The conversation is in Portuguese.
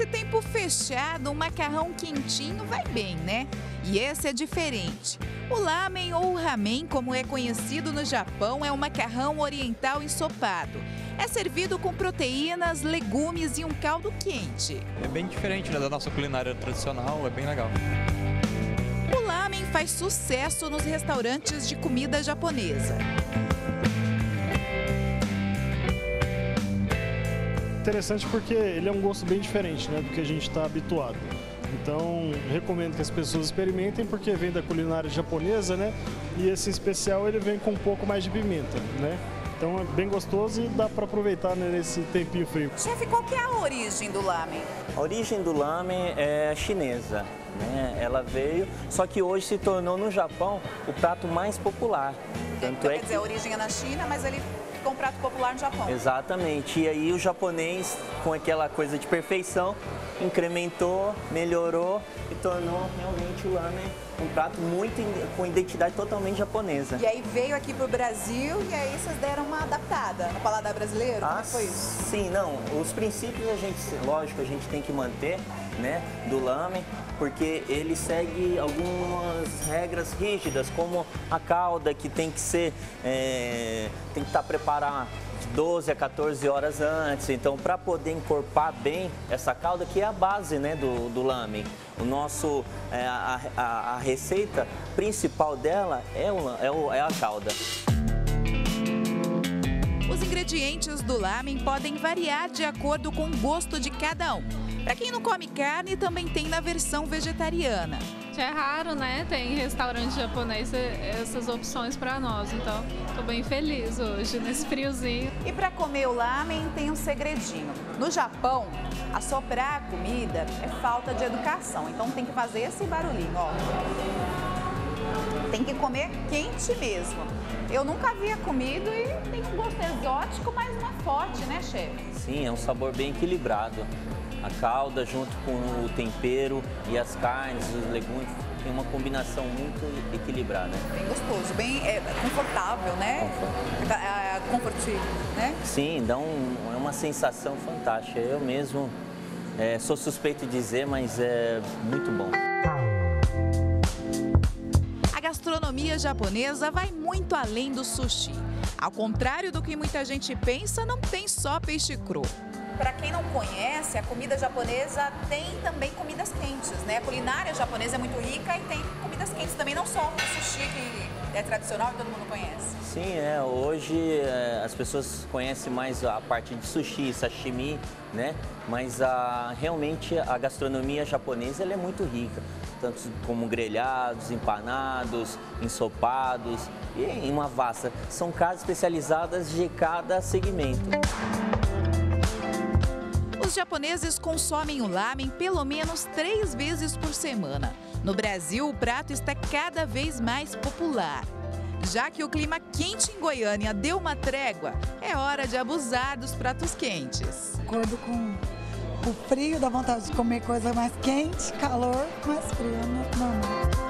nesse tempo fechado, um macarrão quentinho vai bem, né? E esse é diferente. O lámen ou ramen, como é conhecido no Japão, é um macarrão oriental ensopado. É servido com proteínas, legumes e um caldo quente. É bem diferente, né, da nossa culinária tradicional, é bem legal. O lámen faz sucesso nos restaurantes de comida japonesa. Interessante porque ele é um gosto bem diferente, né, do que a gente está habituado. Então, recomendo que as pessoas experimentem, porque vem da culinária japonesa, né? E esse especial, ele vem com um pouco mais de pimenta, né? Então, é bem gostoso e dá para aproveitar, né, nesse tempinho frio. Chefe, qual que é a origem do lámen? A origem do lámen é chinesa, né? Ela veio, só que hoje se tornou no Japão o prato mais popular. Tanto é que... Quer dizer, a origem é na China, mas ele... com um prato popular no Japão. Exatamente. E aí o japonês, com aquela coisa de perfeição, incrementou, melhorou e tornou realmente o lámen um prato muito com identidade totalmente japonesa. E aí veio aqui pro Brasil e aí vocês deram uma adaptada no paladar brasileiro? Ah, como foi isso? Sim, não. Os princípios a gente, lógico, a gente tem que manter, né, do lámen, porque ele segue algumas regras rígidas, como a calda, que tem que estar preparada 12 a 14 horas antes. Então, para poder encorpar bem essa calda, que é a base, né, do lámen. O nosso, a receita principal dela é a calda. Os ingredientes do lámen podem variar de acordo com o gosto de cada um. Para quem não come carne, também tem na versão vegetariana. É raro, né? Tem restaurante japonês essas opções para nós, então estou bem feliz hoje nesse friozinho. E para comer o lámen tem um segredinho. No Japão, assoprar a comida é falta de educação, então tem que fazer esse barulhinho, ó. Tem que comer quente mesmo. Eu nunca havia comido e tem um gosto exótico, mas não é forte, né, chefe? Sim, é um sabor bem equilibrado. A calda junto com o tempero e as carnes, os legumes, tem uma combinação muito equilibrada. Bem gostoso, bem confortável, né? Confortável, né? Sim, dá uma sensação fantástica. Eu mesmo sou suspeito de dizer, mas é muito bom. A gastronomia japonesa vai muito além do sushi. Ao contrário do que muita gente pensa, não tem só peixe cru. Para quem não conhece, a comida japonesa tem também comidas quentes, né? A culinária japonesa é muito rica e tem comidas quentes também, não só o sushi, que é tradicional e todo mundo conhece. Sim, hoje as pessoas conhecem mais a parte de sushi, sashimi, né? Mas realmente a gastronomia japonesa ela é muito rica, tanto como grelhados, empanados, ensopados e em uma vasta. São casas especializadas de cada segmento. Os japoneses consomem o lámen pelo menos 3 vezes por semana. No Brasil, o prato está cada vez mais popular. Já que o clima quente em Goiânia deu uma trégua, é hora de abusar dos pratos quentes. De acordo com o frio, dá vontade de comer coisa mais quente, calor mais frio, normal.